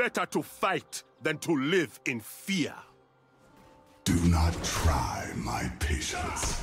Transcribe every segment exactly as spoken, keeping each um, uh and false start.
better to fight than to live in fear. Do not try my patience.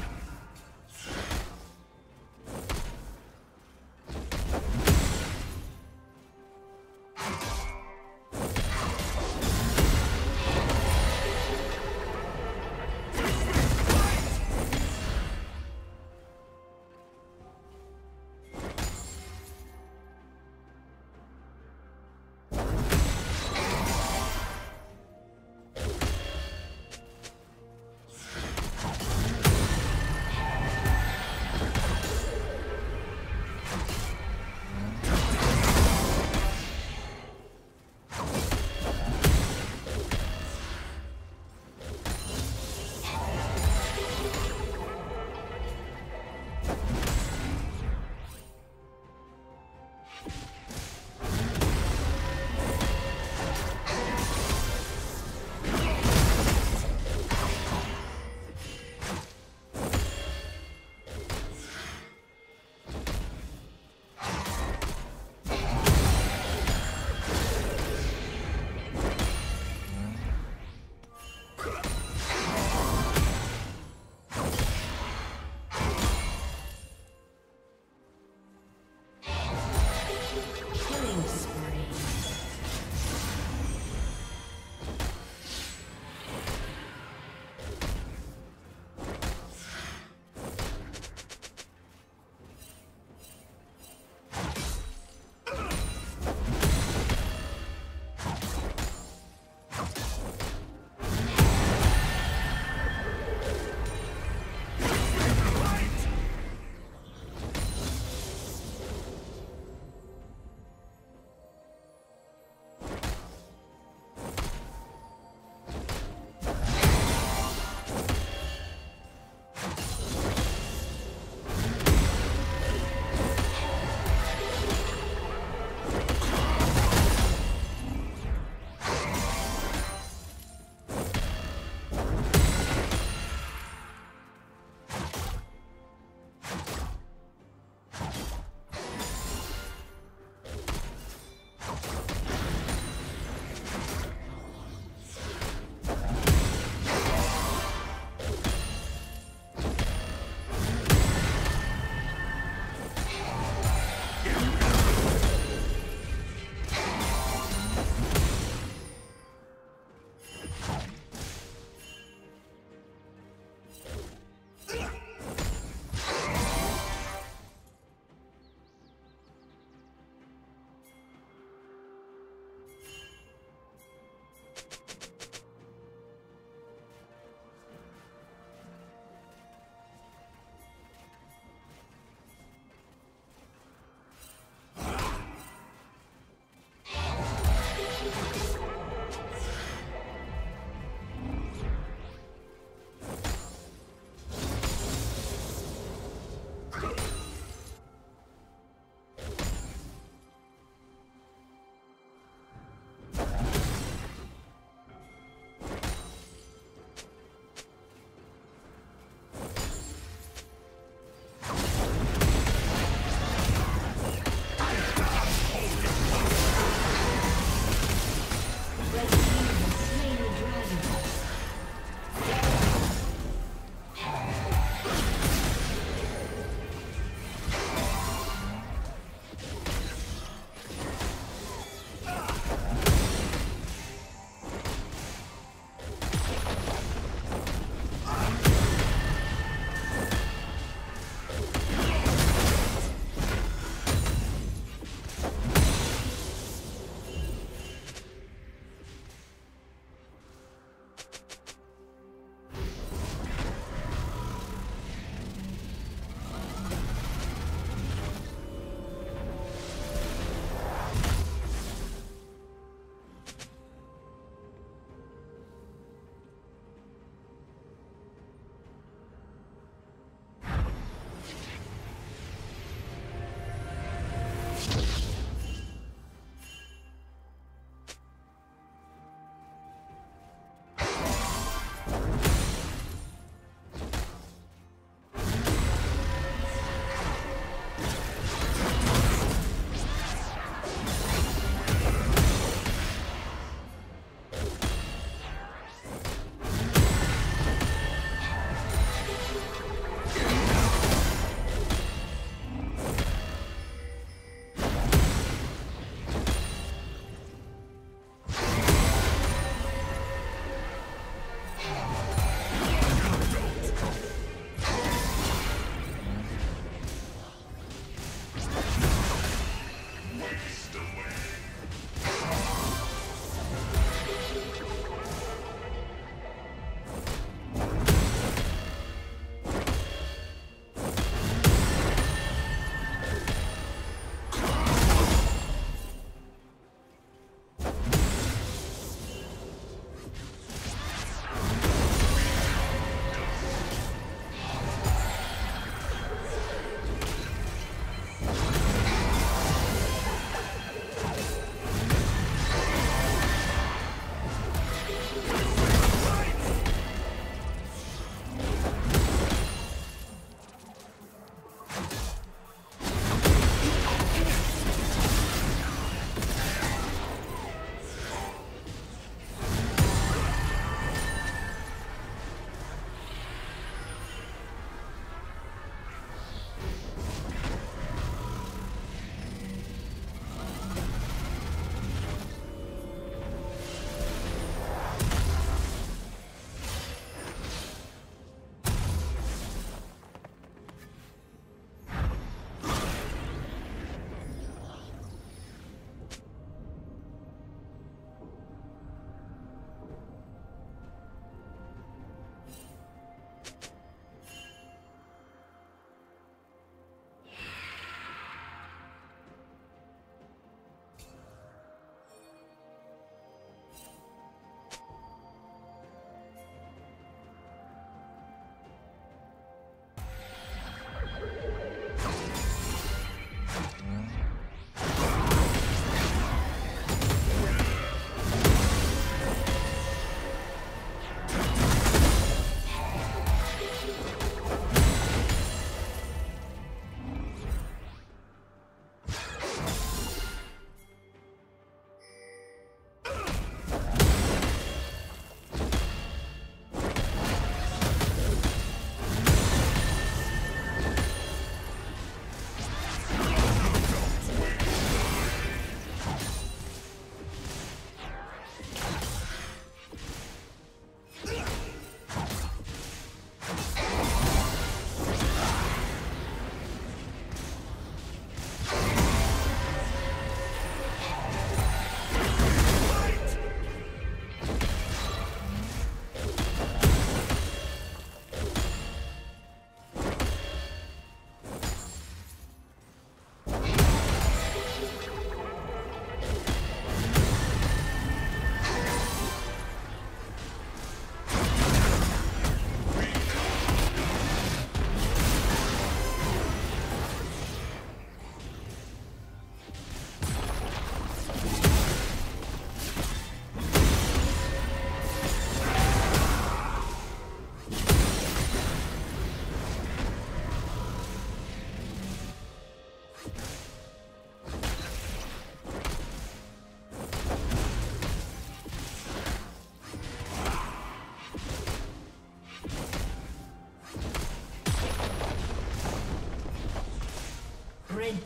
Red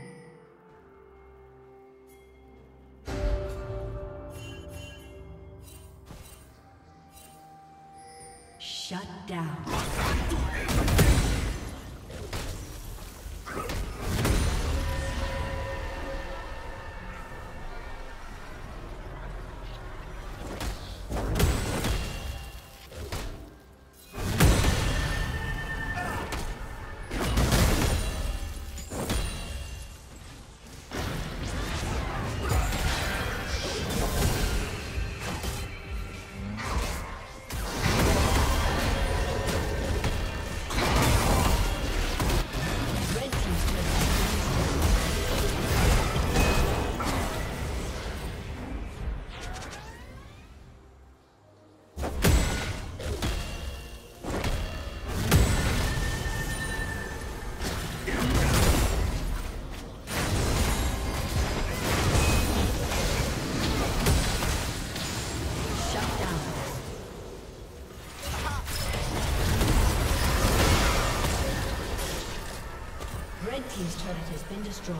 Shut down. His turret has been destroyed.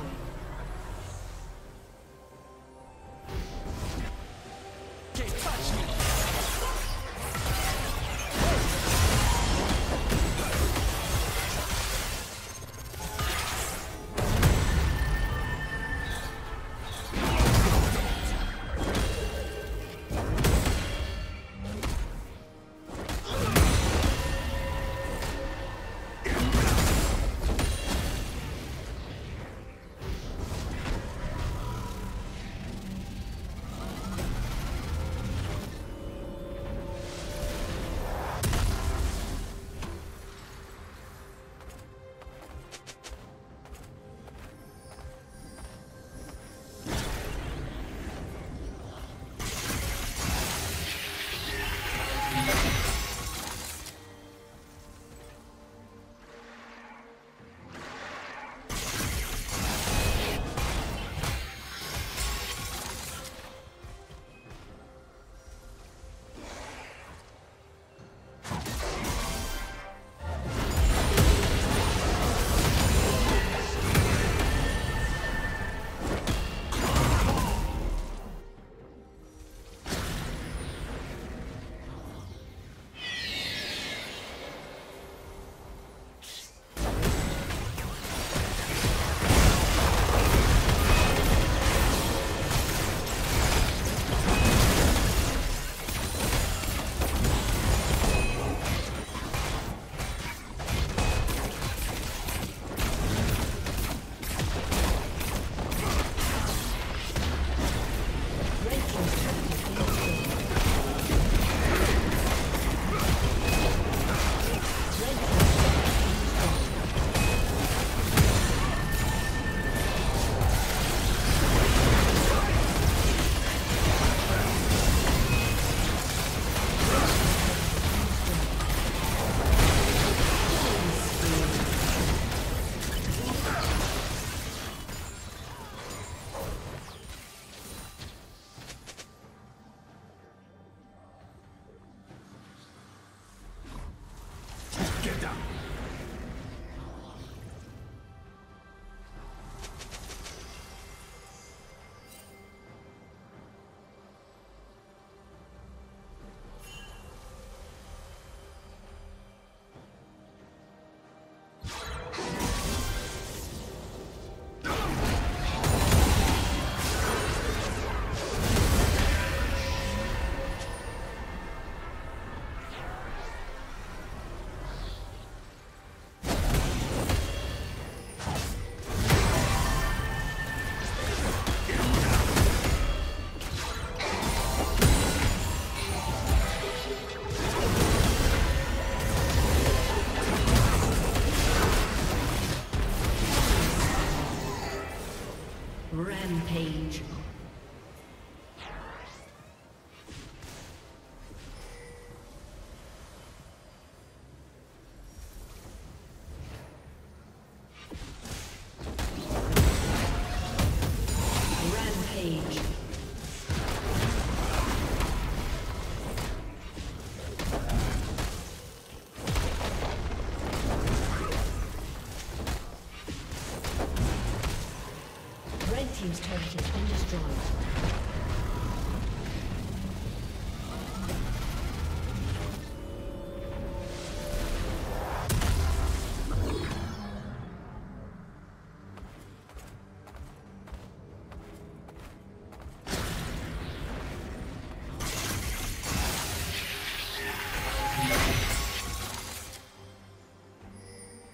Rampage. Team's turret has been destroyed.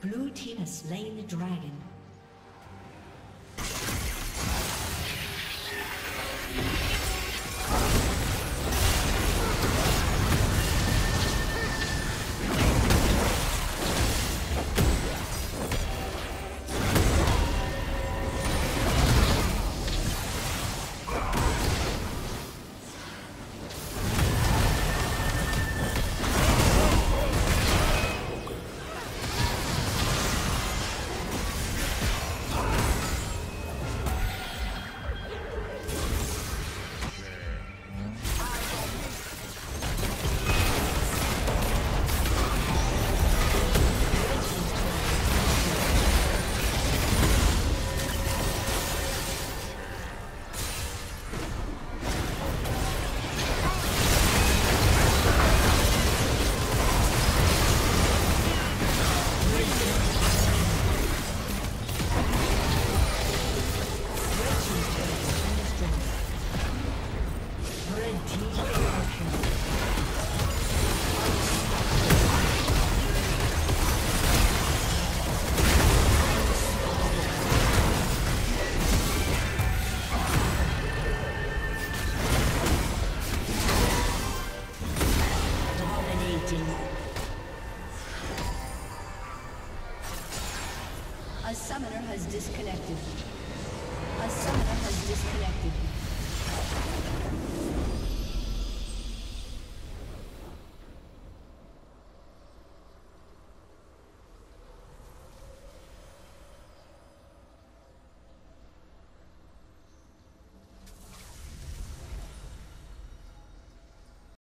Blue team has slain the dragon. A summoner has disconnected. A summoner has disconnected.